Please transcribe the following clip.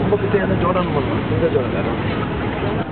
ரொம்ப கிட்டே ஜோடான் பண்ணலாம் இந்த ஜோடம்